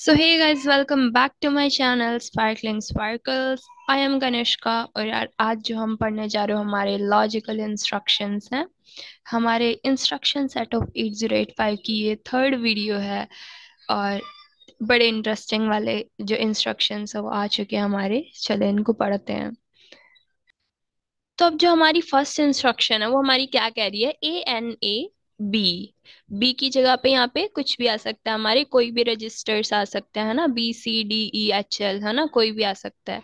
So hey guys, welcome back to my channel Sparkling Sparkles. I am Kanishka और यार आज जो हम पढ़ने जा रहे हो हमारे लॉजिकल इंस्ट्रक्शंस हैं। हमारे इंस्ट्रक्शन सेट ऑफ 8085 की ये थर्ड वीडियो है और बड़े इंटरेस्टिंग वाले जो इंस्ट्रक्शंस है वो आ चुके हैं हमारे। चले इनको पढ़ते हैं। तो अब जो हमारी फर्स्ट इंस्ट्रक्शन है वो हमारी क्या कह रही है, A N A B की जगह पे यहाँ पे कुछ भी आ सकता है, हमारे कोई भी रजिस्टर्स आ सकते हैं ना, B C D E H L है ना, कोई भी आ सकता है।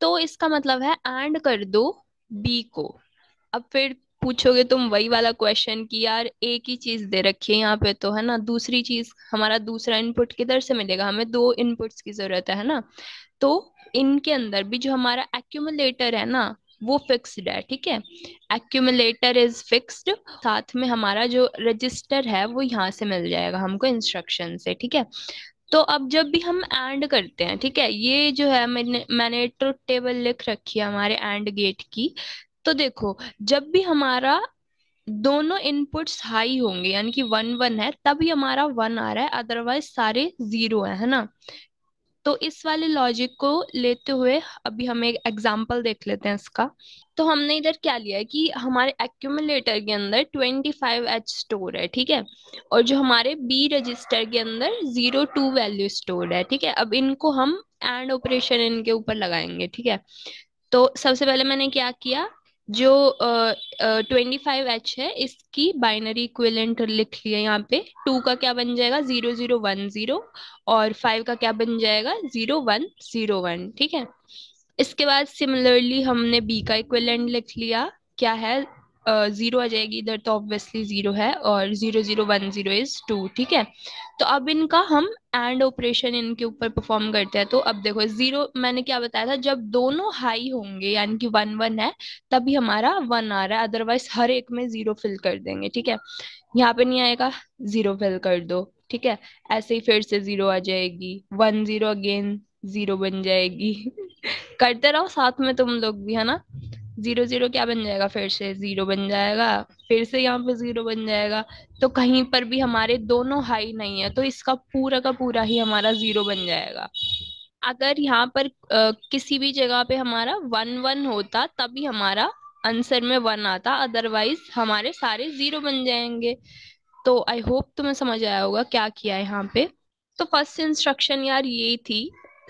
तो इसका मतलब है एंड कर दो B को। अब फिर पूछोगे तुम वही वाला क्वेश्चन कि यार A की चीज दे रखी है यहाँ पे तो, है ना, दूसरी चीज हमारा दूसरा इनपुट किधर से मिलेगा, हमें दो इनपुट्स की जरूरत है ना। तो इनके अंदर भी जो हमारा एक्यूमुलेटर है ना वो फिक्स्ड है, ठीक है, एक्यूमुलेटर इज फिक्स्ड। साथ में हमारा जो रजिस्टर है वो यहाँ से मिल जाएगा हमको इंस्ट्रक्शन से, ठीक है। तो अब जब भी हम एंड करते हैं, ठीक है, ये जो है मैंने ट्रुथ टेबल लिख रखी है हमारे एंड गेट की। तो देखो जब भी हमारा दोनों इनपुट्स हाई होंगे यानी कि 1 1 है तभी हमारा 1 आ रहा है, अदरवाइज सारे 0 है ना। तो इस वाले लॉजिक को लेते हुए अभी हम एक एग्जांपल देख लेते हैं इसका। तो हमने इधर क्या लिया है कि हमारे एक्यूमुलेटर के अंदर 25H स्टोर है, ठीक है, और जो हमारे B रजिस्टर के अंदर 02 वैल्यू स्टोर है, ठीक है। अब इनको हम एंड ऑपरेशन इनके ऊपर लगाएंगे, ठीक है। तो सबसे पहले मैंने क्या किया, जो 25H है इसकी बाइनरी इक्विवेलेंट लिख लिया यहाँ पे। 2 का क्या बन जाएगा 0010 और 5 का क्या बन जाएगा 0101, ठीक है। इसके बाद सिमिलरली हमने B का इक्विवेलेंट लिख लिया, क्या है 0 आ जाएगी इधर तो ऑब्वियसली 0 है, और 0010 इज 2, ठीक है। तो अब इनका हम एंड ऑपरेशन इनके ऊपर परफॉर्म करते हैं। तो अब देखो 0 मैंने क्या बताया था, जब दोनों हाई होंगे यानी कि 1 1 है तभी हमारा 1 आ रहा है, अदरवाइज हर एक में 0 फिल कर देंगे, ठीक है। यहाँ पे नहीं आएगा 0 फिल कर दो, ठीक है। ऐसे ही फिर से 0 आ जाएगी, 10 अगेन 0 बन जाएगी करते रहो साथ में तुम लोग भी, है ना। 00 क्या बन जाएगा, फिर से 0 बन जाएगा, फिर से यहाँ पे 0 बन जाएगा। तो कहीं पर भी हमारे दोनों हाई नहीं है तो इसका पूरा का पूरा ही हमारा 0 बन जाएगा। अगर यहाँ पर किसी भी जगह पे हमारा 1 1 होता तभी हमारा आंसर में 1 आता, अदरवाइज हमारे सारे 0 बन जाएंगे। तो आई होप तुम्हें समझ आया होगा क्या किया है यहाँ पे। तो फर्स्ट इंस्ट्रक्शन यार ये थी।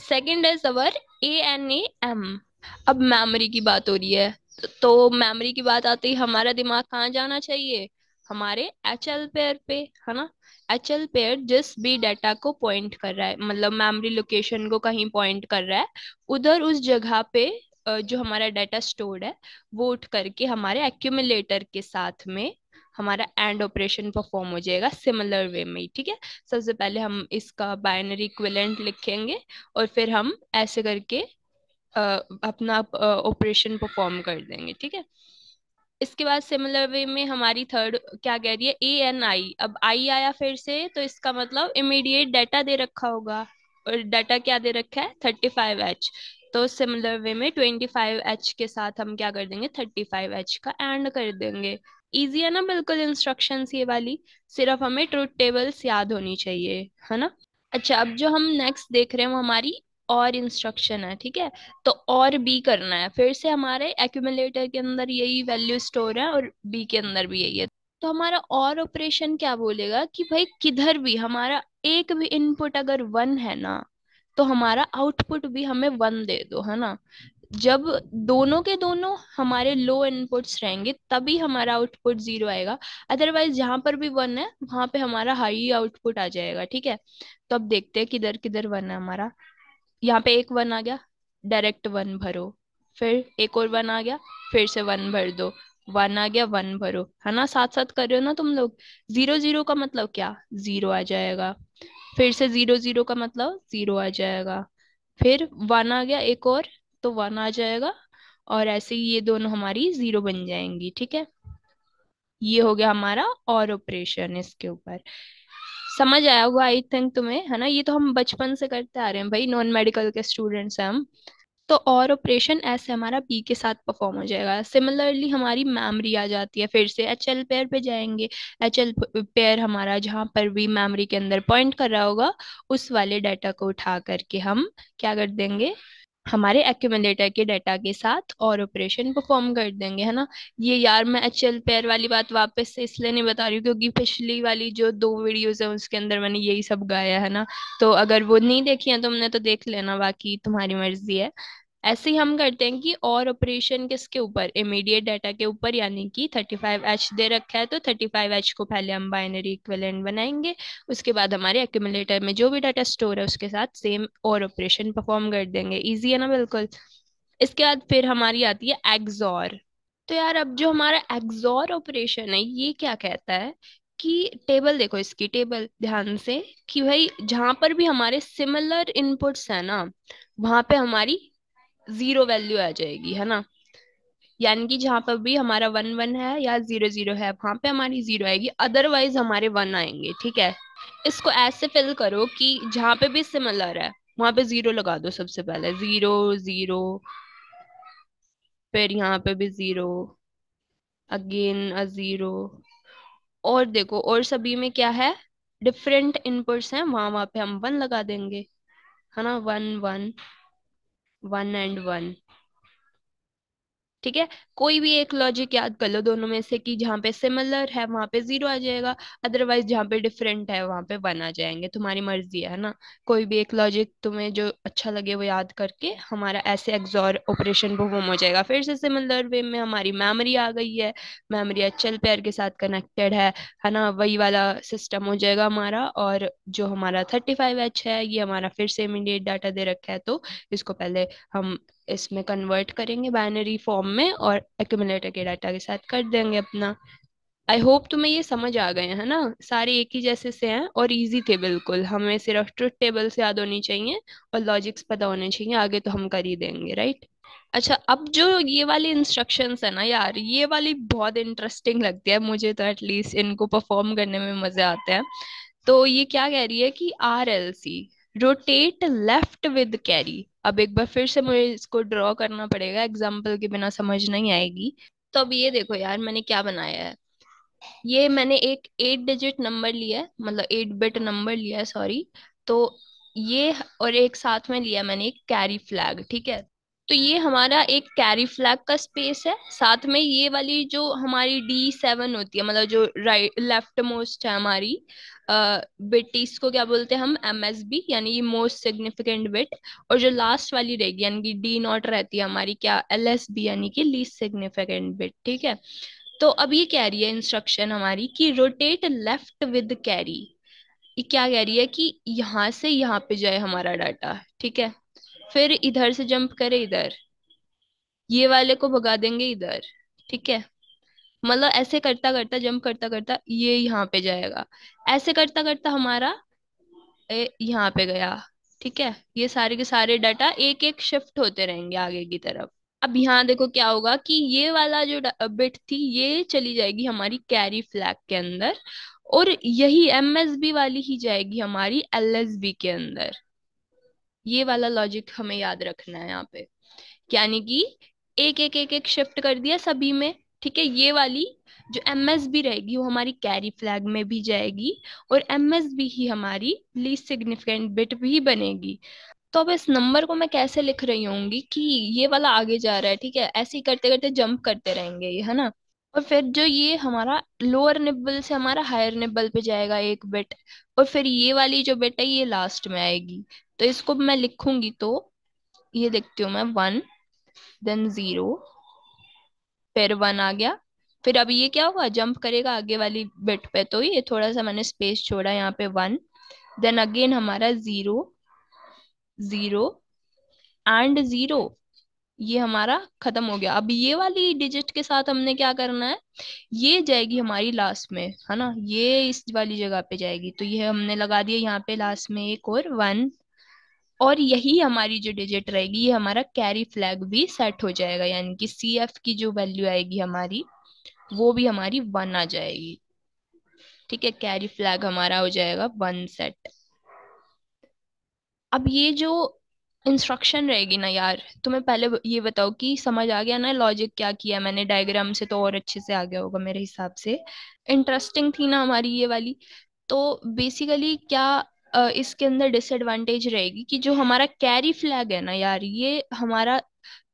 Second is our ANAM। अब मेमोरी की बात हो रही है तो मेमोरी की बात आती है, हमारा दिमाग कहाँ जाना चाहिए, हमारे HL पेयर पे, है ना। HL पेयर जिस भी डाटा को पॉइंट कर रहा है, मतलब मेमोरी लोकेशन को कहीं पॉइंट कर रहा है, उधर उस जगह पे जो हमारा डाटा स्टोर्ड है वो उठ करके हमारे एक्यूमुलेटर के साथ में हमारा एंड ऑपरेशन परफॉर्म हो जाएगा सिमिलर वे में, ठीक है। सबसे पहले हम इसका बाइनरी इक्विवेलेंट लिखेंगे और फिर हम ऐसे करके अपना ऑपरेशन परफॉर्म कर देंगे, ठीक है। इसके बाद सिमिलर वे में हमारी थर्ड क्या कह रही है, ANI। अब I आया फिर से तो इसका मतलब इमीडिएट डाटा दे रखा होगा, और डाटा क्या दे रखा है 35H। तो सिमिलर वे में 25H के साथ हम क्या कर देंगे 35H का एंड कर देंगे। इजी है ना बिल्कुल इंस्ट्रक्शंस ये वाली, सिर्फ हमें ट्रूथ टेबल्स याद होनी चाहिए, है ना। अच्छा अब जो हम नेक्स्ट देख रहे हैं वो हमारी और इंस्ट्रक्शन है, ठीक है। तो और B करना है, फिर से हमारे एक्यूमुलेटर के अंदर यही वैल्यू स्टोर है और B के अंदर भी यही है। तो हमारा और ऑपरेशन क्या बोलेगा कि भाई किधर भी हमारा एक भी इनपुट अगर 1 है ना तो हमारा आउटपुट भी हमें 1 दे दो, है ना। जब दोनों के दोनों हमारे लो इनपुट्स रहेंगे तभी हमारा आउटपुट 0 आएगा, अदरवाइज जहां पर भी 1 है वहां पे हमारा हाई आउटपुट आ जाएगा, ठीक है। तो अब देखते हैं किधर किधर 1 है हमारा। यहाँ पे एक 1 आ गया, डायरेक्ट 1 भरो, फिर एक और 1 आ गया, फिर से 1 भर दो, 1 आ गया 1 भरो, है ना। साथ साथ कर रहे हो ना तुम लोग। 00 का मतलब क्या 0 आ जाएगा, फिर से 00 का मतलब 0 आ जाएगा, फिर 1 आ गया एक और तो 1 आ जाएगा, और ऐसे ही ये दोनों हमारी 0 बन जाएंगी, ठीक है। ये हो गया हमारा और ऑपरेशन इसके ऊपर। समझ आया होगा आई थिंक तुम्हें, है ना। ये तो हम बचपन से करते आ रहे हैं भाई, नॉन मेडिकल के स्टूडेंट्स हैं हम। तो और ऑपरेशन ऐसे हमारा बी के साथ परफॉर्म हो जाएगा। सिमिलरली हमारी मेमोरी आ जाती है, फिर से एच एल पेयर पे जाएंगे। एच एल पेयर हमारा जहाँ पर भी मेमोरी के अंदर पॉइंट कर रहा होगा उस वाले डाटा को उठा करके हम क्या कर देंगे, हमारे एक्यूमुलेटर के डाटा के साथ और ऑपरेशन परफॉर्म कर देंगे, है ना। ये यार मैं एच एल पेयर वाली बात वापस से इसलिए नहीं बता रही हूँ क्योंकि पिछली वाली जो 2 वीडियोज है उसके अंदर मैंने यही सब गाया है ना, तो अगर वो नहीं देखी है तुमने तो देख लेना, बाकी तुम्हारी मर्जी है। ऐसे ही हम करते हैं कि और ऑपरेशन किसके ऊपर, इमीडिएट डाटा के ऊपर, यानी कि 35H दे रखा है तो 35H को पहले हम बाइनरी इक्विवेलेंट बनाएंगे, उसके बाद हमारे एक्यूमुलेटर में जो भी डाटा स्टोर है उसके साथ सेम और ऑपरेशन परफॉर्म कर देंगे। इजी है ना, बिल्कुल। इसके बाद फिर हमारी आती है एक्सॉर। तो यार अब जो हमारा एक्सॉर ऑपरेशन है ये क्या कहता है कि टेबल देखो, इसकी टेबल ध्यान से कि भाई जहाँ पर भी हमारे सिमिलर इनपुट्स है ना वहाँ पे हमारी 0 वैल्यू आ जाएगी, है ना। यानी कि जहां पर भी हमारा 1 1 है या 0 0 है वहां पे हमारी 0 आएगी, अदरवाइज हमारे 1 आएंगे, ठीक है। इसको ऐसे फिल करो कि जहां पे भी सिमिलर है वहां पे 0 लगा दो, सबसे पहले 0 0, फिर यहाँ पे भी 0, अगेन 0, और देखो और सभी में क्या है, डिफरेंट इनपुट्स हैं, वहां पे हम 1 लगा देंगे, है ना, 1 1 1 एंड 1, ठीक है। कोई भी एक लॉजिक याद कर लो दोनों में से कि जहाँ पे सिमिलर है वहां पे 0 आ जाएगा, अदरवाइज जहाँ पे डिफरेंट है वहां पे 1 आ जाएंगे, तुम्हारी मर्जी है ना। कोई भी एक लॉजिक तुम्हें जो अच्छा लगे वो याद करके हमारा ऐसे एक्सॉर ऑपरेशन परफॉर्म हो जाएगा। फिर से सिमिलर वे में हमारी मेमोरी आ गई है, मेमोरी एचएल पेयर के साथ कनेक्टेड है ना, वही वाला सिस्टम हो जाएगा हमारा। और जो हमारा 35H है ये हमारा फिर से इमीडिएट डाटा दे रखा है तो इसको पहले हम इसमें कन्वर्ट करेंगे बाइनरी फॉर्म में और एक्यूमुलेटर के डाटा के साथ कर देंगे अपना। आई होप तुम्हें ये समझ आ गए है ना, सारे एक ही जैसे से हैं और इजी थे बिल्कुल। हमें सिर्फ ट्रुथ टेबल्स याद होनी चाहिए और लॉजिक्स पता होने चाहिए, आगे तो हम कर ही देंगे, राइट। अच्छा अब जो ये वाले इंस्ट्रक्शंस है ना यार, ये वाली बहुत इंटरेस्टिंग लगती है मुझे तो, एटलीस्ट इनको परफॉर्म करने में मजे आते हैं। तो ये क्या कह रही है कि RLC rotate left with carry. अब एक बार फिर से मुझे इसको ड्रॉ करना पड़ेगा, एग्जाम्पल के बिना समझ नहीं आएगी। तो अब ये देखो यार मैंने क्या बनाया है, ये मैंने एक 8 डिजिट नंबर लिया है, मतलब 8 बिट नंबर लिया है, सॉरी। तो ये और एक साथ में लिया मैंने एक कैरी फ्लैग, ठीक है। तो ये हमारा एक कैरी फ्लैग का स्पेस है, साथ में ये वाली जो हमारी D7 होती है, मतलब जो राइट लेफ्ट मोस्ट है हमारी बिट, इसको क्या बोलते हैं हम MSB, यानी ये मोस्ट सिग्निफिकेंट बिट। और जो लास्ट वाली रहेगी यानी कि D0 रहती है हमारी क्या, LSB, यानी कि लीस्ट सिग्निफिकेंट बिट, ठीक है। तो अब ये कह रही है इंस्ट्रक्शन हमारी कि रोटेट लेफ्ट विद कैरी। क्या कह रही है कि यहाँ से यहाँ पे जाए हमारा डाटा, ठीक है, फिर इधर से जंप करे इधर, ये वाले को भगा देंगे इधर, ठीक है। मतलब ऐसे करता करता जंप करता करता ये यहाँ पे जाएगा, ऐसे करता करता हमारा यहाँ पे गया, ठीक है। ये सारे के सारे डाटा एक एक शिफ्ट होते रहेंगे आगे की तरफ। अब यहाँ देखो क्या होगा कि ये वाला जो बिट थी ये चली जाएगी हमारी कैरी फ्लैग के अंदर और यही MSB वाली ही जाएगी हमारी LSB के अंदर। ये वाला लॉजिक हमें याद रखना है यहाँ पे, यानी कि एक एक एक एक शिफ्ट कर दिया सभी में, ठीक है। ये वाली जो MSB रहेगी वो हमारी कैरी फ्लैग में भी जाएगी और MSB ही हमारी लीस्ट सिग्निफिकेंट बिट भी बनेगी। तो अब इस नंबर को मैं कैसे लिख रही होंगी कि ये वाला आगे जा रहा है, ठीक है, ऐसे ही करते करते जंप करते रहेंगे ये, है ना। और फिर जो ये हमारा लोअर निबल से हमारा हायर निबल पे जाएगा 1 बिट, और फिर ये वाली जो बिट है ये लास्ट में आएगी। तो इसको मैं लिखूंगी तो ये देखती हूँ मैं 1 देन 0, फिर 1 आ गया, फिर अब ये क्या हुआ, जंप करेगा आगे वाली बिट पे, तो ये थोड़ा सा मैंने स्पेस छोड़ा यहाँ पे 1, देन अगेन हमारा 0 0 एंड 0, ये हमारा खत्म हो गया। अब ये वाली डिजिट के साथ हमने क्या करना है, ये जाएगी हमारी लास्ट में, है ना, ये इस वाली जगह पे जाएगी। तो ये हमने लगा दिया यहाँ पे लास्ट में एक और 1, और यही हमारी जो डिजिट रहेगी ये हमारा कैरी फ्लैग भी सेट हो जाएगा, यानी कि CF की जो वैल्यू आएगी हमारी वो भी हमारी 1 आ जाएगी, ठीक है। कैरी फ्लैग हमारा हो जाएगा 1 सेट। अब ये जो इंस्ट्रक्शन रहेगी ना यार, तुम्हें पहले ये बताओ कि समझ आ गया ना लॉजिक क्या किया मैंने, डायग्राम से तो और अच्छे से आ गया होगा मेरे हिसाब से। इंटरेस्टिंग थी ना हमारी ये वाली। तो बेसिकली क्या इसके अंदर डिसएडवांटेज रहेगी कि जो हमारा कैरी फ्लैग है ना यार, ये हमारा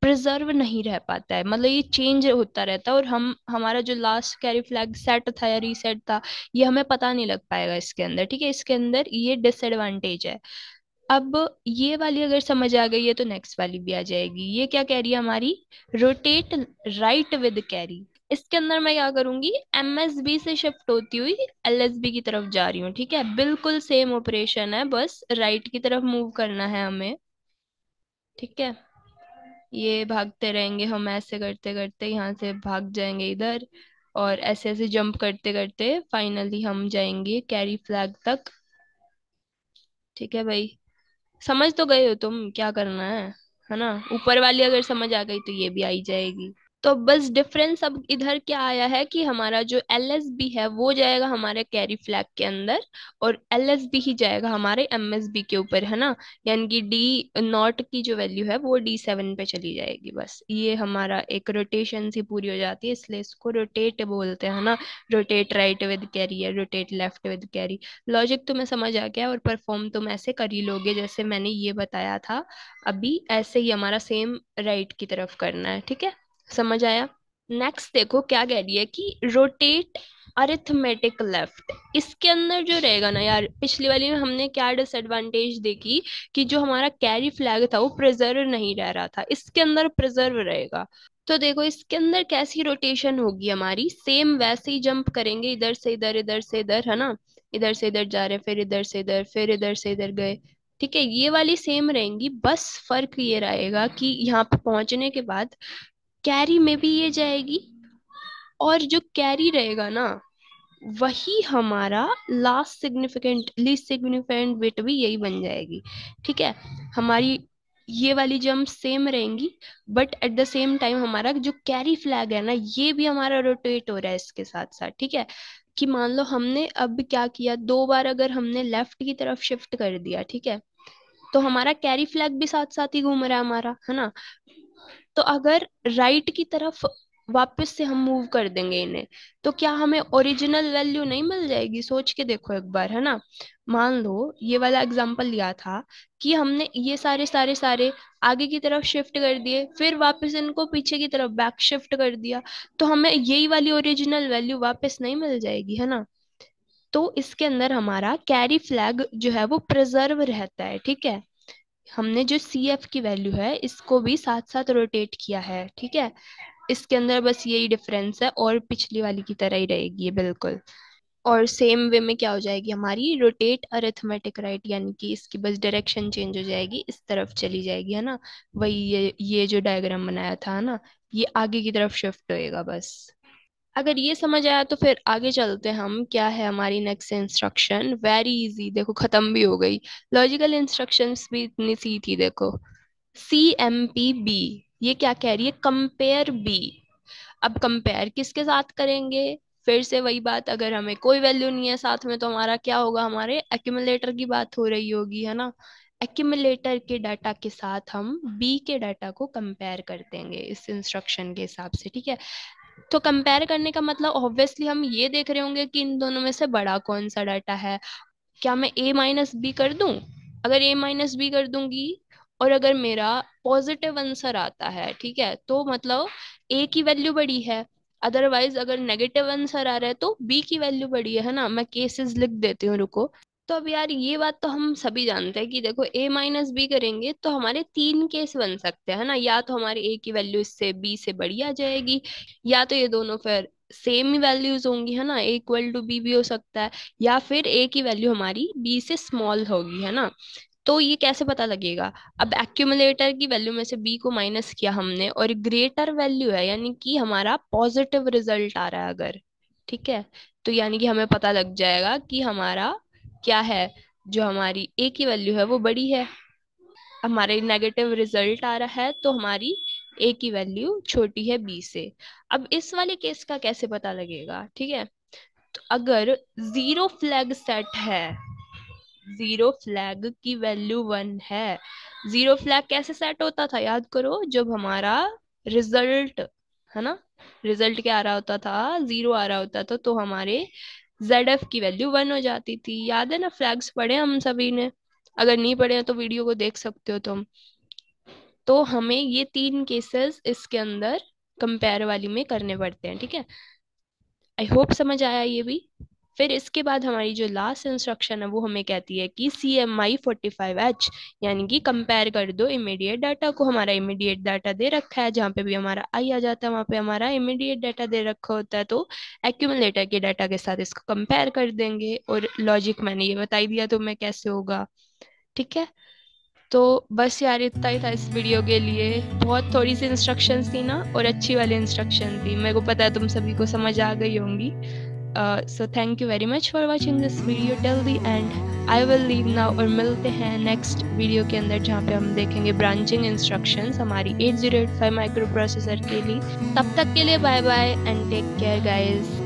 प्रिजर्व नहीं रह पाता है, मतलब ये चेंज होता रहता है, और हमारा जो लास्ट कैरी फ्लैग सेट था या रीसेट था ये हमें पता नहीं लग पाएगा इसके अंदर, ठीक है। इसके अंदर ये डिसएडवांटेज है। अब ये वाली अगर समझ आ गई है तो नेक्स्ट वाली भी आ जाएगी। ये क्या कह रही है हमारी, रोटेट राइट विद कैरी। इसके अंदर मैं क्या करूंगी, MSB से शिफ्ट होती हुई LSB की तरफ जा रही हूँ, ठीक है। बिल्कुल सेम ऑपरेशन है, बस राइट की तरफ मूव करना है हमें, ठीक है। ये भागते रहेंगे हम ऐसे करते करते, यहाँ से भाग जाएंगे इधर, और ऐसे ऐसे जंप करते करते फाइनली हम जाएंगे कैरी फ्लैग तक, ठीक है भाई। समझ तो गए हो तुम क्या करना है ना। ऊपर वाली अगर समझ आ गई तो ये भी आई जाएगी। तो बस डिफरेंस अब इधर क्या आया है कि हमारा जो LSB है वो जाएगा हमारे कैरी फ्लैग के अंदर, और LSB ही जाएगा हमारे MSB के ऊपर, है ना। यानी कि D0 की जो वैल्यू है वो D7 पे चली जाएगी। बस ये हमारा एक रोटेशन सी पूरी हो जाती है, इसलिए इसको रोटेट बोलते हैं ना। रोटेट राइट विद कैरी है, rotate left with carry. Logic तुम्हें समझ आ गया, और परफॉर्म तुम ऐसे कर ही लोगे जैसे मैंने ये बताया था अभी, ऐसे ही हमारा सेम राइट की तरफ करना है, ठीक है। समझ आया। नेक्स्ट देखो क्या कह रही है कि रोटेट अरिथमेटिक लेफ्ट। इसके अंदर जो रहेगा ना यार, पिछली वाली में हमने क्या डिसएडवांटेज देखी कि जो हमारा कैरी फ्लैग था वो प्रिजर्व नहीं रह रहा था, इसके अंदर प्रिजर्व रहेगा। तो देखो इसके अंदर कैसी रोटेशन होगी हमारी, सेम वैसे ही जंप करेंगे इधर से इधर, इधर से इधर, है ना। इधर से इधर जा रहे, फिर इधर से इधर, फिर इधर से इधर गए, ठीक है। ये वाली सेम रहेंगी, बस फर्क ये रहेगा कि यहाँ पे पहुंचने के बाद कैरी में भी ये जाएगी, और जो कैरी रहेगा ना वही हमारा last significant least significant bit भी यही बन जाएगी, ठीक है। हमारी ये वाली जंप सेम रहेंगी, but at the same time हमारा जो कैरी फ्लैग है ना ये भी हमारा रोटेट हो रहा है इसके साथ साथ, ठीक है। कि मान लो हमने अब क्या किया, दो बार अगर हमने लेफ्ट की तरफ शिफ्ट कर दिया, ठीक है, तो हमारा कैरी फ्लैग भी साथ साथ ही घूम रहा है हमारा, है ना। तो अगर राइट की तरफ वापस से हम मूव कर देंगे इन्हें, तो क्या हमें ओरिजिनल वैल्यू नहीं मिल जाएगी? सोच के देखो एक बार, है ना। मान लो ये वाला एग्जांपल लिया था कि हमने ये सारे सारे सारे आगे की तरफ शिफ्ट कर दिए, फिर वापस इनको पीछे की तरफ बैक शिफ्ट कर दिया, तो हमें यही वाली ओरिजिनल वैल्यू वापस नहीं मिल जाएगी, है ना। तो इसके अंदर हमारा कैरी फ्लैग जो है वो प्रिजर्व रहता है, ठीक है। हमने जो CF की वैल्यू है इसको भी साथ साथ रोटेट किया है, ठीक है। इसके अंदर बस यही डिफरेंस है, और पिछली वाली की तरह ही रहेगी ये बिल्कुल। और सेम वे में क्या हो जाएगी हमारी, रोटेट अरिथमेटिक राइट, यानी कि इसकी बस डायरेक्शन चेंज हो जाएगी, इस तरफ चली जाएगी, है ना। वही ये जो डायग्राम बनाया था ना, ये आगे की तरफ शिफ्ट होएगा। बस अगर ये समझ आया तो फिर आगे चलते हैं हम। क्या है हमारी नेक्स्ट इंस्ट्रक्शन, वेरी इजी, देखो खत्म भी हो गई। लॉजिकल इंस्ट्रक्शंस भी इतनी सी थी। देखो CMPB, ये क्या कह रही है, कंपेयर B। अब कंपेयर किसके साथ करेंगे, फिर से वही बात, अगर हमें कोई वैल्यू नहीं है साथ में तो हमारा क्या होगा, हमारे एक्यूमुलेटर की बात हो रही होगी, है ना। एक्यूमुलेटर के डाटा के साथ हम B के डाटा को कंपेयर कर देंगे इस इंस्ट्रक्शन के हिसाब से, ठीक है। तो कंपेयर करने का मतलब ऑब्वियसली हम ये देख रहे होंगे कि इन दोनों में से बड़ा कौन सा डाटा है। क्या मैं A-B कर दूं? अगर A-B कर दूंगी और अगर मेरा पॉजिटिव आंसर आता है, ठीक है, तो मतलब A की वैल्यू बड़ी है। अदरवाइज अगर नेगेटिव आंसर आ रहा है तो B की वैल्यू बड़ी है ना। मैं केसेस लिख देती हूँ, रुको। तो अब यार ये बात तो हम सभी जानते हैं कि देखो A-B करेंगे तो हमारे 3 केस बन सकते हैं ना। या तो हमारे A की वैल्यू इससे B से बड़ी आ जाएगी, या तो ये दोनों फिर सेम ही वैल्यूज होंगी, है ना, A=B भी हो सकता है, या फिर A की वैल्यू हमारी B से स्मॉल होगी, है ना। तो ये कैसे पता लगेगा, अब एक्यूमुलेटर की वैल्यू में से B को माइनस किया हमने और ग्रेटर वैल्यू है, यानी कि हमारा पॉजिटिव रिजल्ट आ रहा है अगर, ठीक है, तो यानी कि हमें पता लग जाएगा कि हमारा क्या है, जो हमारी A की वैल्यू है वो बड़ी है। हमारे नेगेटिव रिजल्ट आ रहा है तो हमारी A की वैल्यू छोटी है B से। अब इस वाले केस का कैसे पता लगेगा, ठीक है, तो अगर 0 फ्लैग सेट है, 0 फ्लैग की वैल्यू 1 है, जीरो फ्लैग कैसे सेट होता था, याद करो, जब हमारा रिजल्ट है ना, रिजल्ट क्या आ रहा होता था, जीरो आ रहा होता था, तो हमारे ZF की वैल्यू 1 हो जाती थी। याद है ना, फ्लैग्स पढ़े हम सभी ने, अगर नहीं पढ़े हैं तो वीडियो को देख सकते हो तुम। तो हमें ये तीन केसेस इसके अंदर कंपेयर वाली में करने पड़ते हैं, ठीक है। आई होप समझ आया ये भी। फिर इसके बाद हमारी जो लास्ट इंस्ट्रक्शन है वो हमें कहती है कि CMI 45H यानी कि कंपेयर कर दो इमीडिएट डाटा को। हमारा इमीडिएट डाटा दे रखा है, जहाँ पे भी हमारा आई आ जाता है वहाँ पे हमारा इमीडिएट डाटा दे रखा होता है, तो एक्यूमुलेटर के डाटा के साथ इसको कंपेयर कर देंगे। और लॉजिक मैंने ये बता दिया तुम्हें कैसे होगा, ठीक है। तो बस यार इतना ही था इस वीडियो के लिए, बहुत थोड़ी सी इंस्ट्रक्शंस थी ना, और अच्छी वाली इंस्ट्रक्शन थी। मेरे को पता है तुम सभी को समझ आ गई होंगी। So thank you very much for watching this video till the end. I will leave now और मिलते हैं next video के अंदर, जहाँ पे हम देखेंगे branching instructions हमारी 8085 माइक्रो प्रोसेसर के लिए। तब तक के लिए bye bye and take care guys.